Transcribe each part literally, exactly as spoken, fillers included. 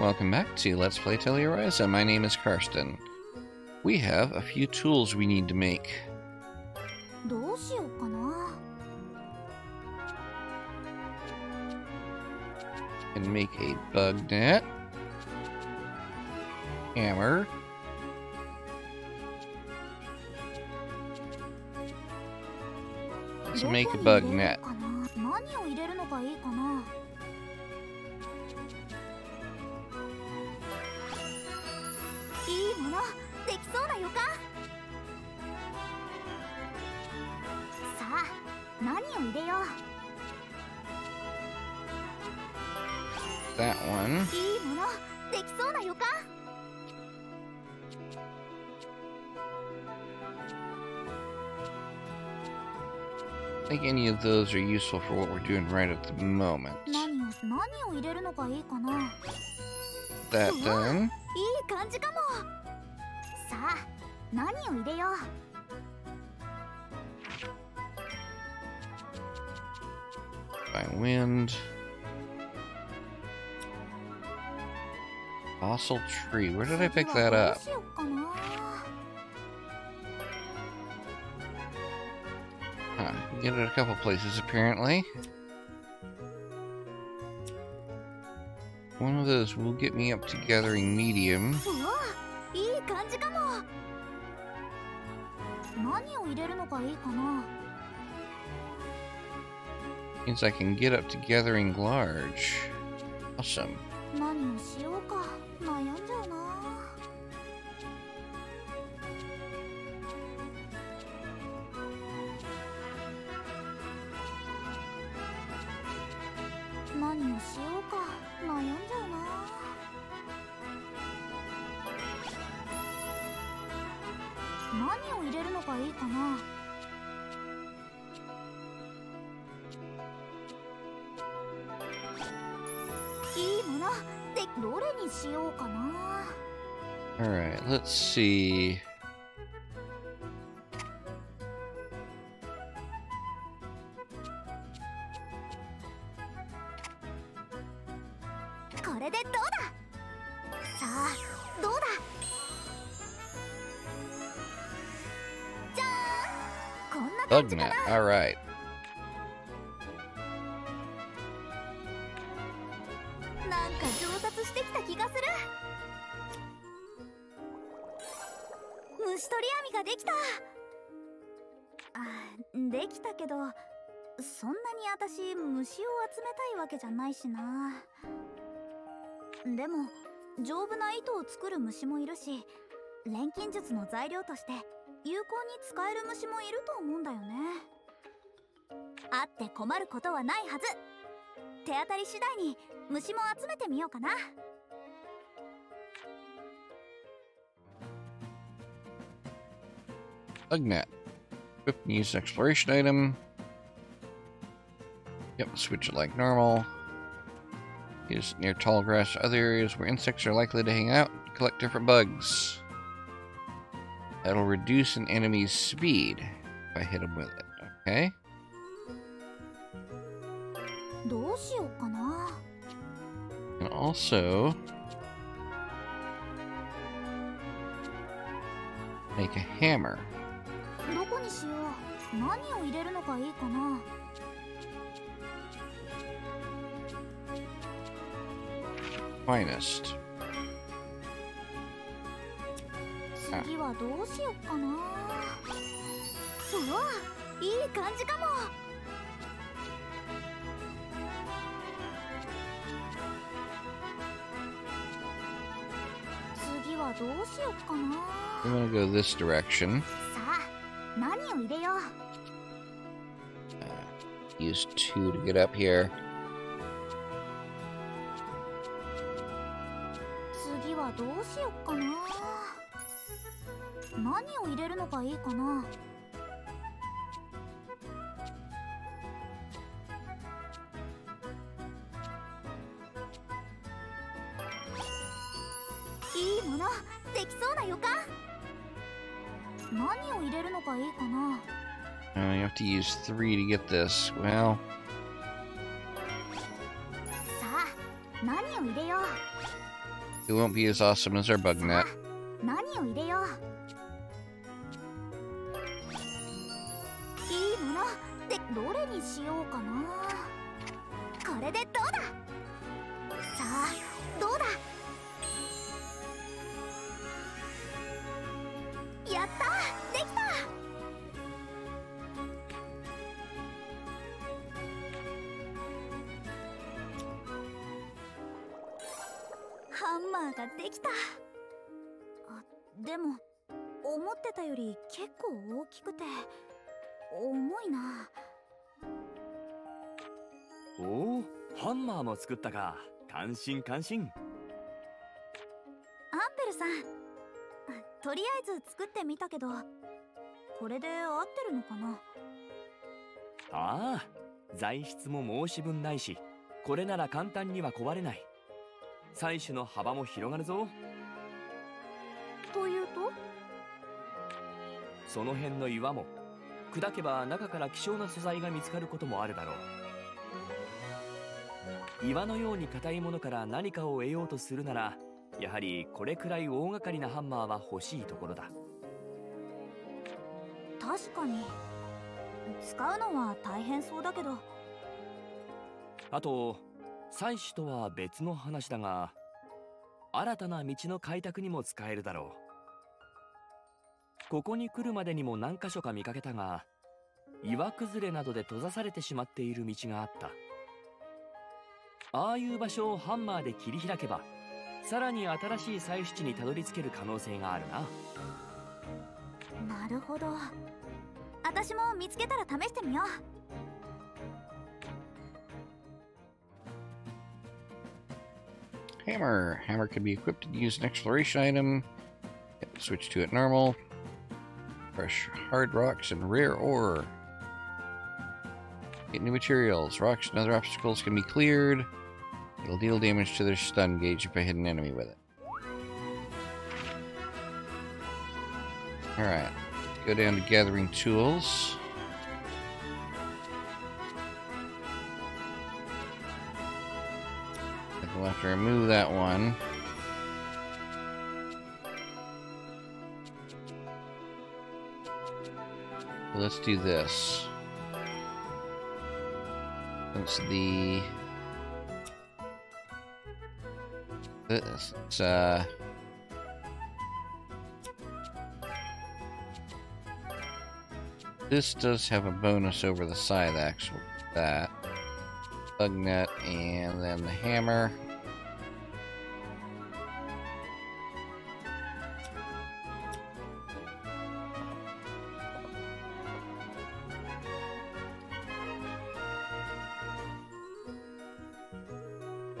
Welcome back to Let's Play Atelier Ryza. My name is Karsten. We have a few tools we need to make. And make a bug net, hammer, let's make a bug net. That one. I think any of those are useful for what we're doing right at the moment. That done. By wind. Fossil tree. Where did I pick that up? Huh. You get it a couple places, apparently. One of those will get me up to gathering medium. Means I can get up to gathering large. Awesome. Alright, let's see. Bug net, alright. Bug net. Equip and use an exploration item. Yep, switch it like normal. Use near tall grass or other areas where insects are likely to hang out. Collect different bugs. That'll reduce an enemy's speed if I hit him with it. Okay. And also make a hammer. Finest. Ah. I'm gonna go this direction. Uh, use two to get up here. Oh, you have to use three to get this. Well, It won't be as awesome as our bug net. Oh, hammer も作ったか。感心感心。アンペルさん、とりあえず作ってみたけど、これで合ってるのかな？ああ、材質も申し分ないし、これなら簡単には壊れない。採取の幅も広がるぞ。というと、その辺の岩も砕けば中から希少な素材が見つかることもあるだろう。 岩のように硬いものから何かを得ようとするなら、やはりこれくらい大掛かりなハンマーは欲しいところだ。確かに使うのは大変そうだけど。あと採取とは別の話だが、新たな道の開拓にも使えるだろう。ここに来るまでにも何箇所か見かけたが、岩崩れなどで閉ざされてしまっている道があった。 ああいう場所をハンマーで切り開けば、さらに新しい採取地にたどり着ける可能性があるな。なるほど。私も見つけたら試してみよう。 Hammer. Hammer can be equipped and used an exploration item. Switch to it normal. Fresh hard rocks and rare ore. Get new materials. Rocks and other obstacles can be cleared. It'll deal damage to their stun gauge if I hit an enemy with it. Alright. Go down to gathering tools. We'll have to remove that one. Let's do this. Since the this it's, uh this does have a bonus over the scythe axe with that bug net and then the hammer.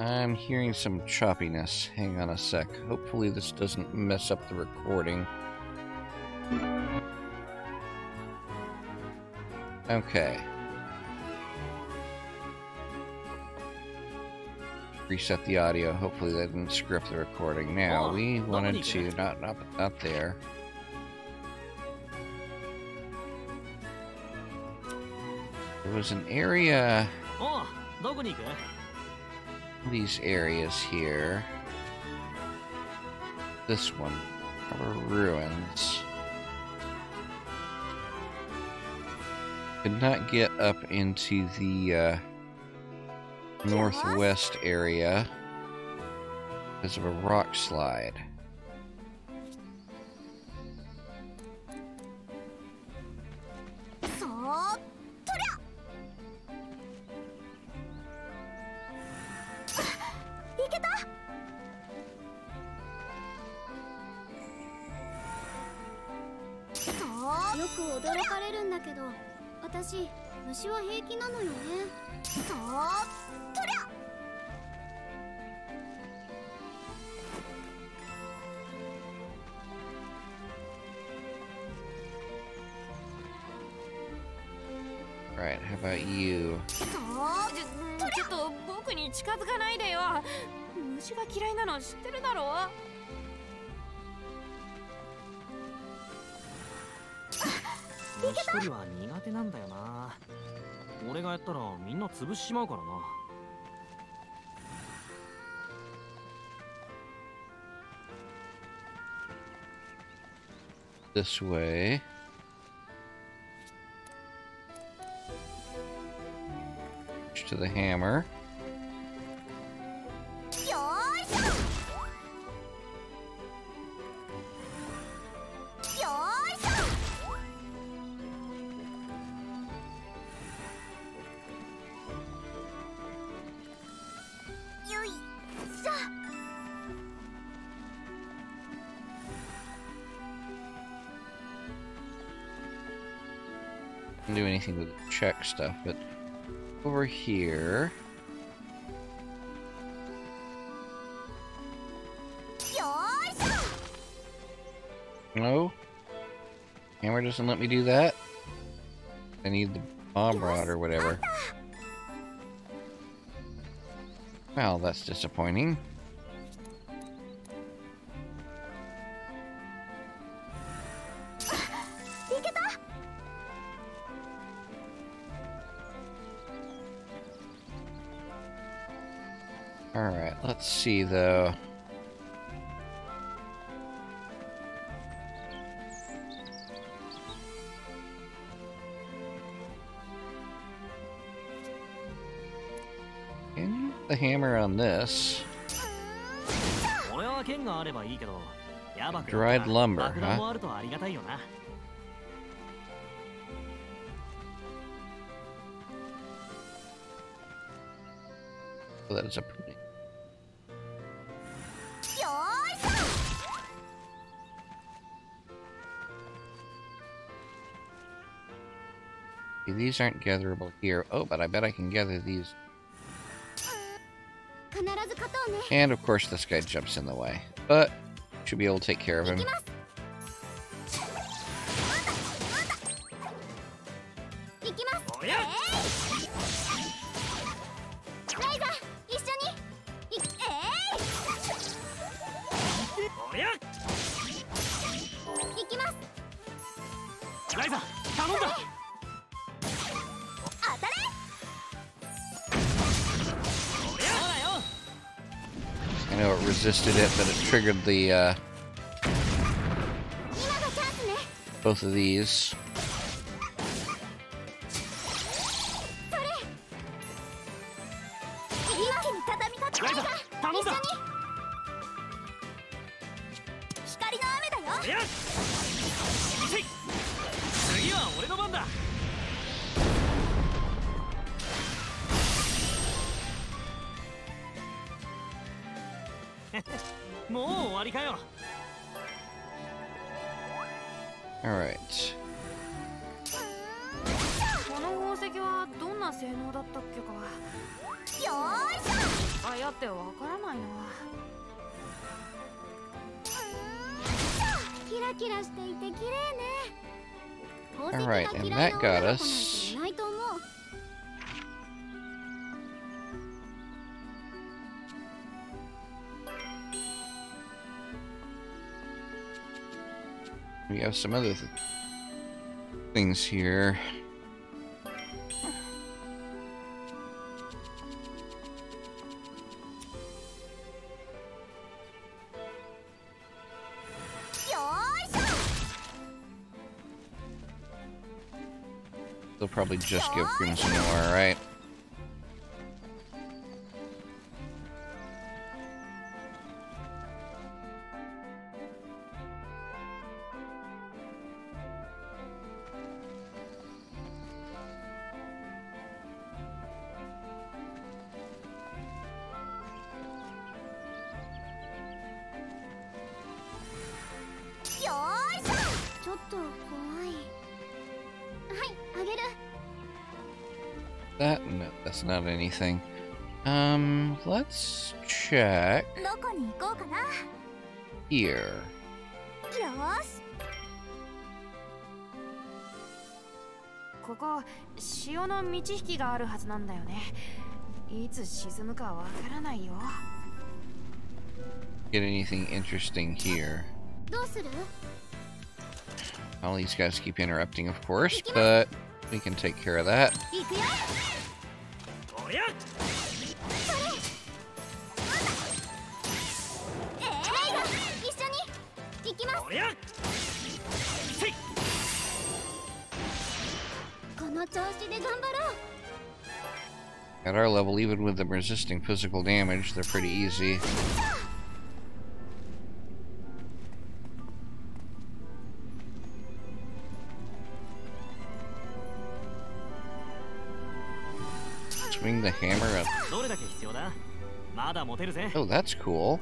I'm hearing some choppiness. Hang on a sec. Hopefully this doesn't mess up the recording. Okay. Reset the audio. Hopefully that didn't screw up the recording. Now, we wanted to... Not, not, not there. There was an area... These areas here. This one, our ruins. Could not get up into the uh, northwest area because of a rock slide. Right, how about you? this way. To the hammer. Can't do anything with the check stuff, but over here. No. Hammer doesn't let me do that. I need the bomb rod or whatever. Well, that's disappointing. Alright, let's see though. Can you put the hammer on this? Dried lumber, huh? Oh, that is a pretty. These aren't gatherable here. Oh, but I bet I can gather these. And of course this guy jumps in the way. But should be able to take care of him. I know it resisted it, but it triggered the, uh, both of these. Alright. Alright, and that got us. We have some other th things here. They'll probably just give Crimson more, right? That? No, that's not anything. Um, let's check here. Get anything interesting here? All these guys keep interrupting, of course, but we can take care of that. At our level, even with them resisting physical damage, they're pretty easy. Swing the hammer up. Oh, that's cool.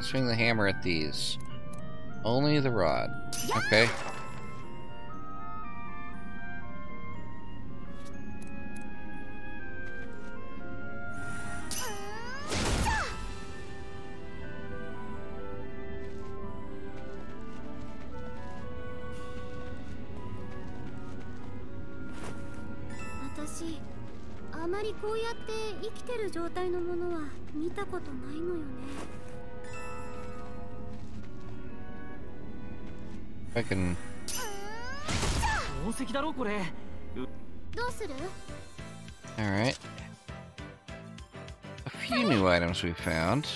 Swing the hammer at these. Only the rod. Okay. I can. Alright. A few new items we found.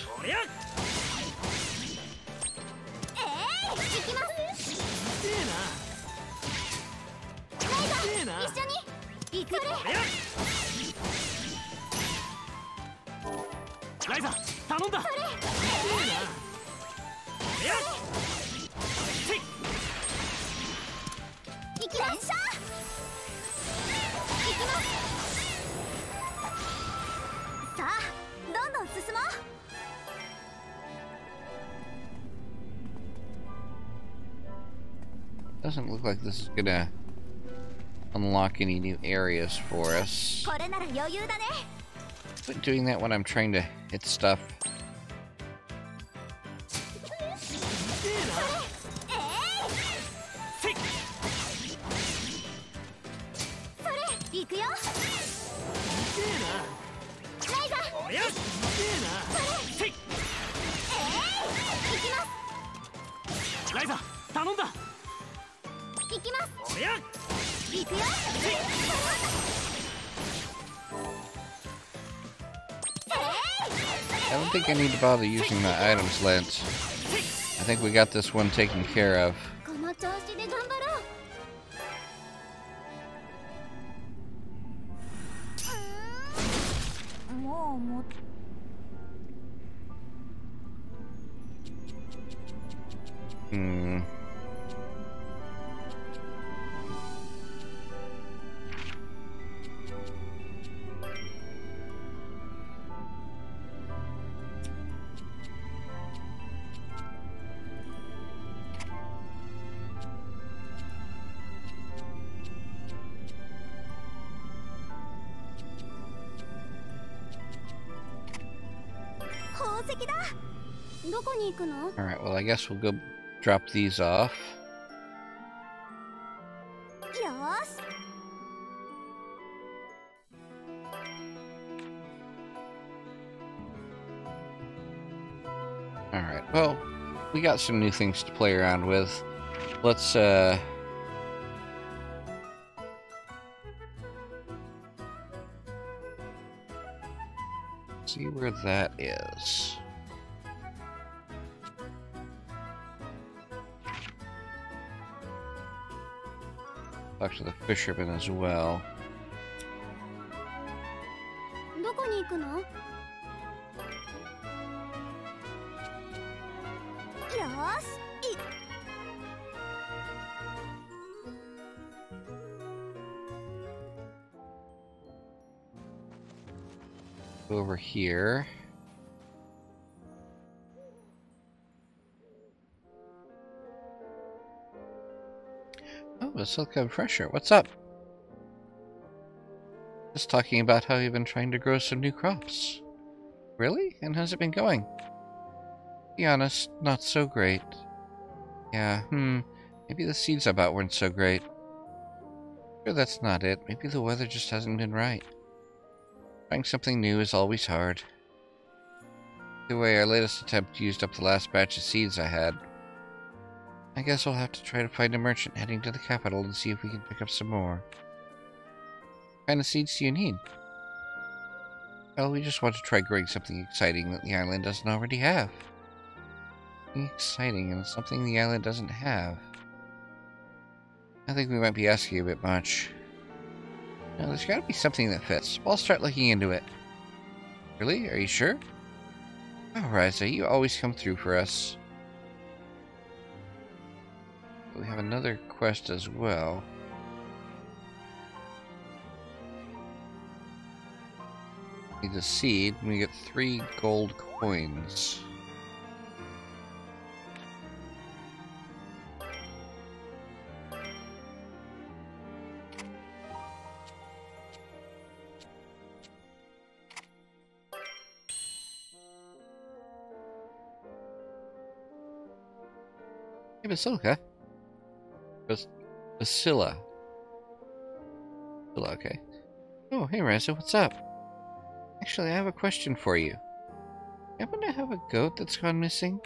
Doesn't look like this is gonna unlock any new areas for us. Quit doing that when I'm trying to hit stuff. I don't think I need to bother using my items lens. I think we got this one taken care of. Hmm. Alright, well, I guess we'll go drop these off. Alright, well, we got some new things to play around with. Let's, uh... see where that is. Talk to the fisherman as well. Over here. Silk Fresher, what's up? Just talking about how you've been trying to grow some new crops. Really? And how's it been going? To be honest, not so great. Yeah, hmm. Maybe the seeds I bought weren't so great. Sure, that's not it. Maybe the weather just hasn't been right. Trying something new is always hard. Either way, our latest attempt used up the last batch of seeds I had. I guess we'll have to try to find a merchant heading to the capital and see if we can pick up some more. What kind of seeds do you need? Well, we just want to try growing something exciting that the island doesn't already have. Something exciting and something the island doesn't have. I think we might be asking a bit much. Now, there's gotta be something that fits. I'll start looking into it. Really? Are you sure? Oh, Ryza, you always come through for us. We have another quest as well. Need a seed, and we get three gold coins. Hey, Basilla. Bas Basilla. Basilla, okay. Oh, hey, Ryza, what's up? Actually, I have a question for you. Happen to have a goat that's gone missing?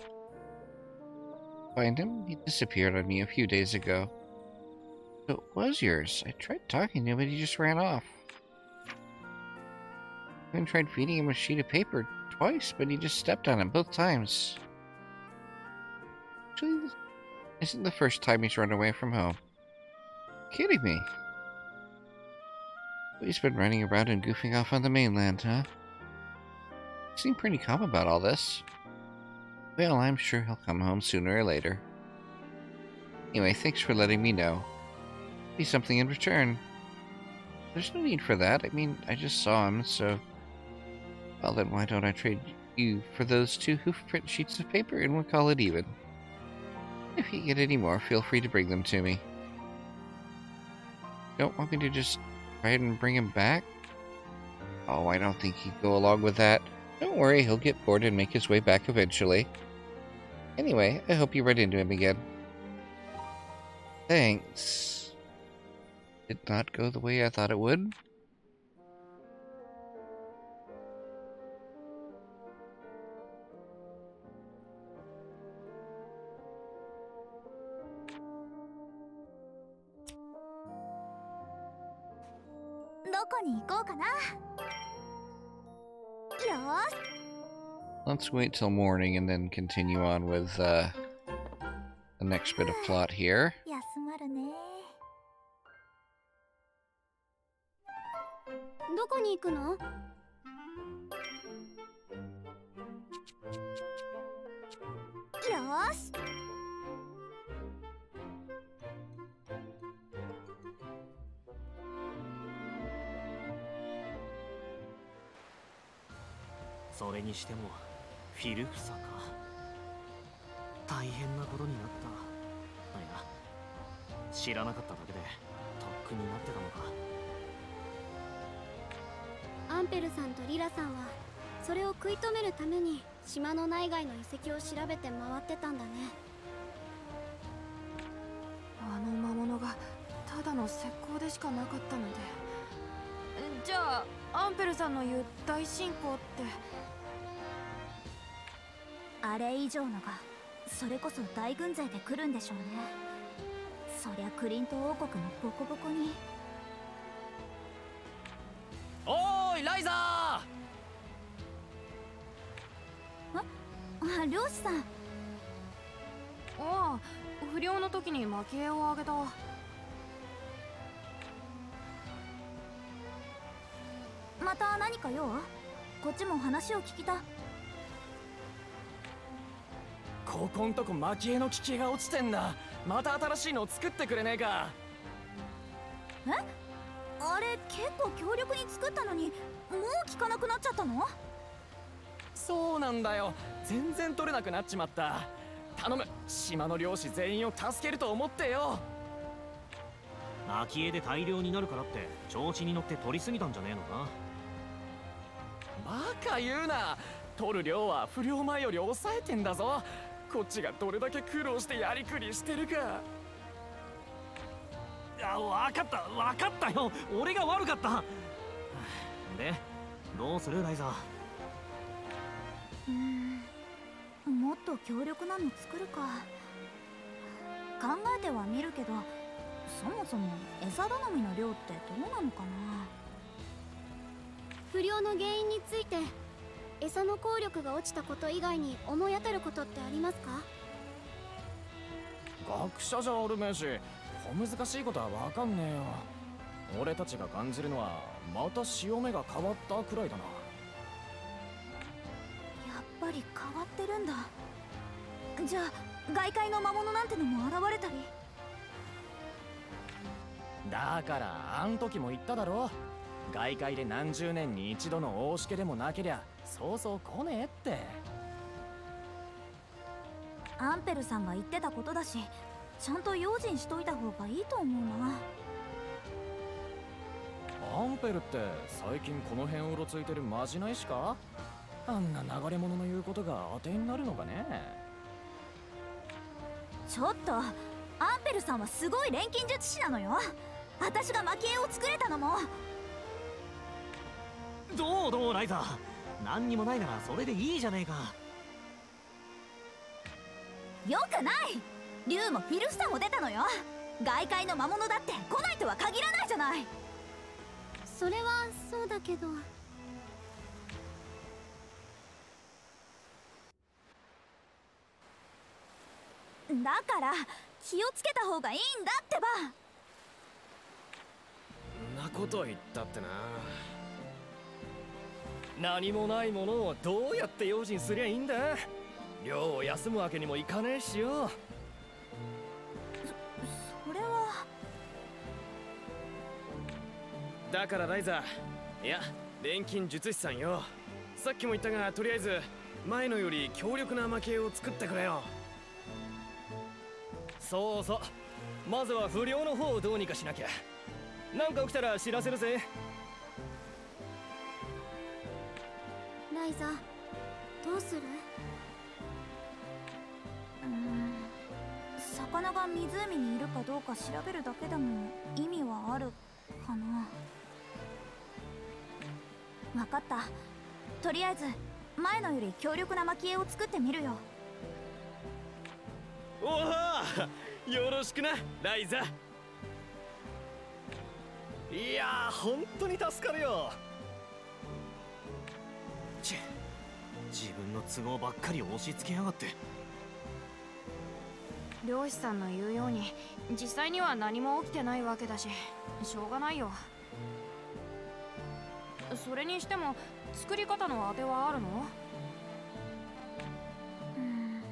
Find him? He disappeared on me a few days ago. But it was yours. I tried talking to him, but he just ran off. I even tried feeding him a sheet of paper twice, but he just stepped on him both times. Actually, this isn't the first time he's run away from home. You're kidding me? He's been running around and goofing off on the mainland, huh? You seem pretty calm about all this. Well, I'm sure he'll come home sooner or later. Anyway, thanks for letting me know. Be something in return. There's no need for that. I mean, I just saw him, so... Well, then why don't I trade you for those two hoofprint sheets of paper and we'll call it even. If you get any more, feel free to bring them to me. Don't want me to just... try and bring him back? Oh, I don't think he'd go along with that. Don't worry, he'll get bored and make his way back eventually. Anyway, I hope you run into him again. Thanks. Did not go the way I thought it would. Let's wait till morning and then continue on with uh, the next bit of plot here.おーい、ライザー。あ、漁師さん。ああ、不漁の時に蒔絵をあげた。また何か用？こっちも話を聞きた。 ここんとこ蒔絵の機器が落ちてんだ。また新しいのを作ってくれねえか。え？あれ結構強力に作ったのに、もう効かなくなっちゃったの？そうなんだよ。全然取れなくなっちまった。頼む。島の漁師全員を助けると思ってよ。蒔絵で大量になるからって調子に乗って取りすぎたんじゃねえのか？バカ言うな。取る量は不良前より抑えてんだぞ。 こっちがどれだけ苦労してやりくりしてるか。わかったわかったよ。俺が悪かった。で、どうするライザー。うーん、もっと強力なの作るか考えてはみるけど、そもそも餌頼みの量ってどうなのかな。不良の原因について餌の効力が落ちたこと以外に思い当たることってありますか。学者じゃあるめえし、小難しいことは分かんねえよ。俺たちが感じるのはまた潮目が変わったくらいだな。やっぱり変わってるんだ。じゃあ外界の魔物なんてのも現れたり。だからあん時も言っただろ、外界で何十年に一度の大しけでもなけりゃそうそう来ねえって。アンペルさんが言ってたことだし、ちゃんと用心しといた方がいいと思うな。アンペルって最近この辺をうろついてるまじないしか。あんな流れ者の言うことが当てになるのかね。ちょっとアンペルさんはすごい錬金術師なのよ。私が蒔絵を作れたのも。どうどうライザー、何にもないならそれでいいじゃねえか。よくない。竜もフィルフサも出たのよ。外界の魔物だって来ないとは限らないじゃない。それはそうだけど。だから気をつけた方がいいんだってば。そんなこと言ったってな、何もないものをどうやって用心すりゃいいんだ。漁を休むわけにもいかねえしよ。そ、それはだからライザー、いや錬金術師さんよ、さっきも言ったがとりあえず前のより強力な負けを作ってくれよ。そうそう、まずは不良の方をどうにかしなきゃ。なんか起きたら知らせるぜライザー。どうする。魚が湖にいるかどうか調べるだけでも意味はあるかな。分かった、とりあえず前のより強力な蒔絵を作ってみるよ。おお、よろしくなライザ。いやー本当に助かるよ。チッ、自分の都合ばっかり押し付けやがって。漁師さんの言うように実際には何も起きてないわけだし、しょうがないよ。それにしても作り方の当てはあるの？うーん、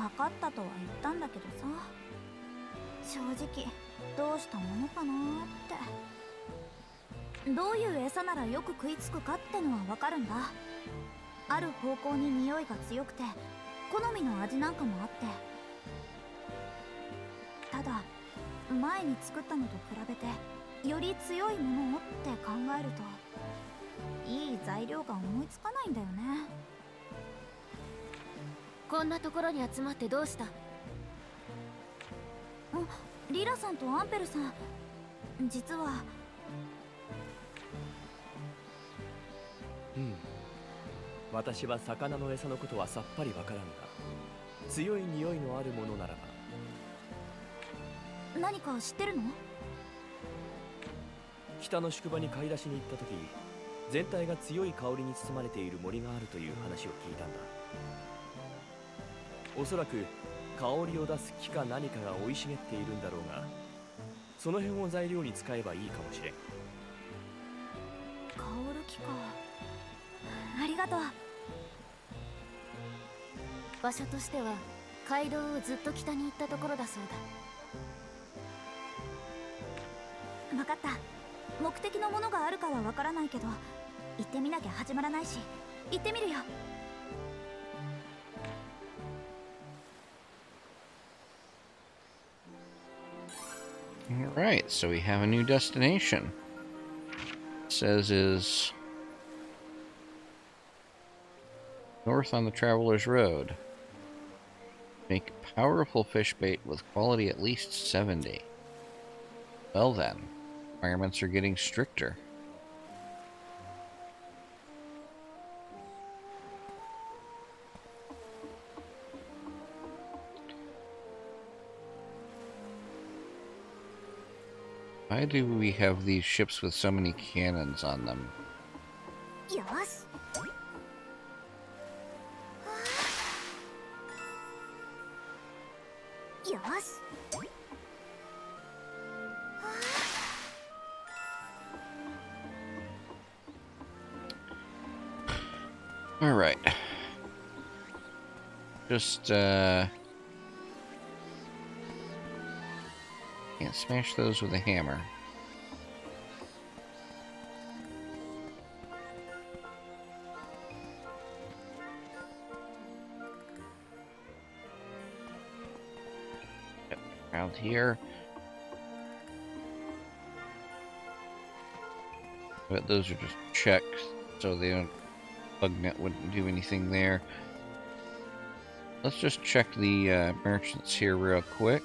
分かったとは言ったんだけどさ、正直どうしたものかなって。どういう餌ならよく食いつくかってのは分かるんだ。ある方向に匂いが強くて好みの味なんかもあって。ただ前に作ったのと比べてより強いものをって考えるといい材料が思いつかないんだよね。こんなところに集まってどうした。あ、リラさんとアンペルさん、実は。うん、私は魚の餌のことはさっぱりわからんが、強い匂いのあるものならば。何か知ってるの？北の宿場に買い出しに行った時、全体が強い香りに包まれている森があるという話を聞いたんだ。おそらく香りを出す木か何かが生い茂っているんだろうが、その辺を材料に使えばいいかもしれん。香る木か、ありがとう。場所としては街道をずっと北に行ったところだそうだ。分かった、目的のものがあるかは分からないけど行ってみなきゃ始まらないし、行ってみるよ。Alright, so we have a new destination. It says is north on the Traveler's Road. Make powerful fish bait with quality at least seventy. Well then, requirements are getting stricter. Why do we have these ships with so many cannons on them? All right. Just, uh... can't smash those with a hammer. Yep, around here. But those are just checks, so they don't... Bugnet wouldn't do anything there. Let's just check the uh, merchants here real quick.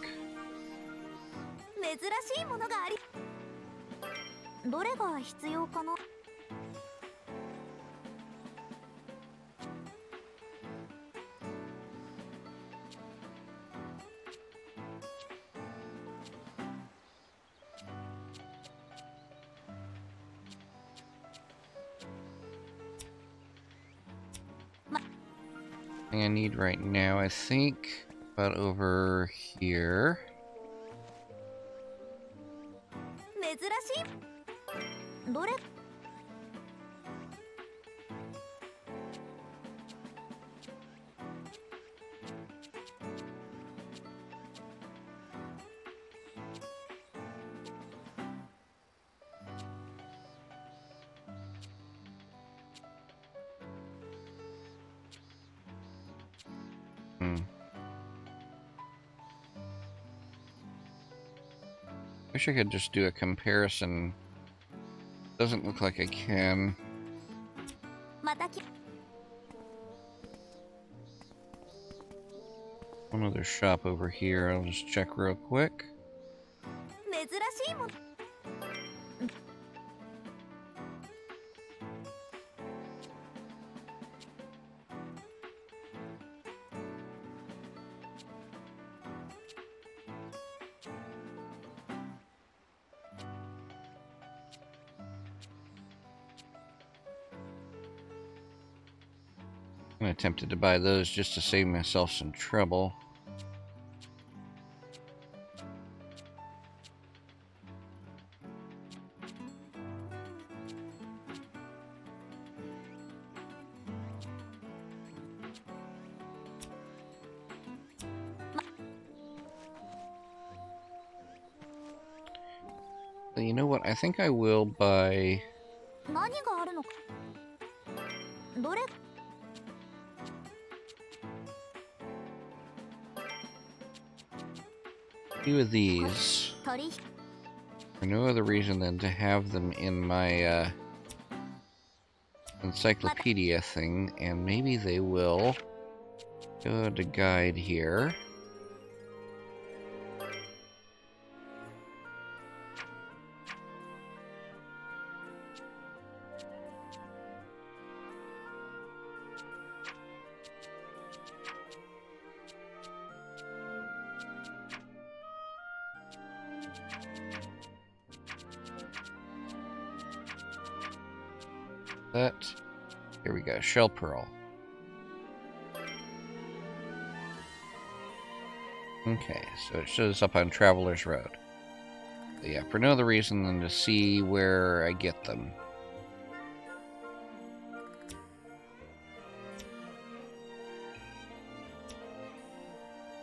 I need right now, I think, about over here. Wish I could just do a comparison. Doesn't look like I can. One other shop over here. I'll just check real quick. I'm tempted to buy those just to save myself some trouble. So you know what? I think I will buy... few of these for no other reason than to have them in my uh, encyclopedia thing, and maybe they will go to guide here. That. Here we go. Shell pearl. Okay, so it shows up on Traveler's Road. But yeah, for no other reason than to see where I get them.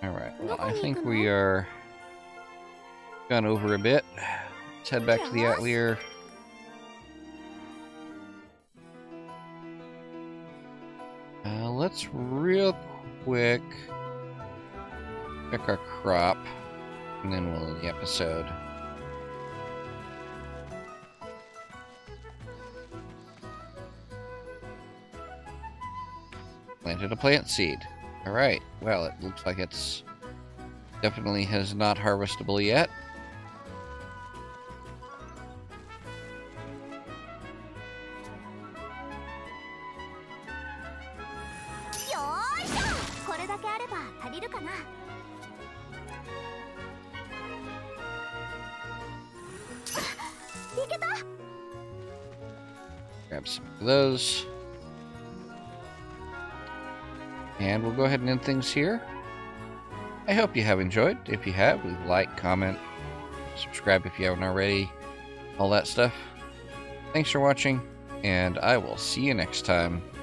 Alright, well, I think we are gone over a bit. Let's head back to the Atelier. Let's real quick pick our crop, and then we'll end the episode. Planted a plant seed. Alright, well, it looks like it's definitely has not harvestable yet. いるかな。いけた。 Grab some of those. And we'll go ahead and end things here. I hope you have enjoyed. If you have, leave a like, comment, subscribe if you haven't already, all that stuff. Thanks for watching, and I will see you next time.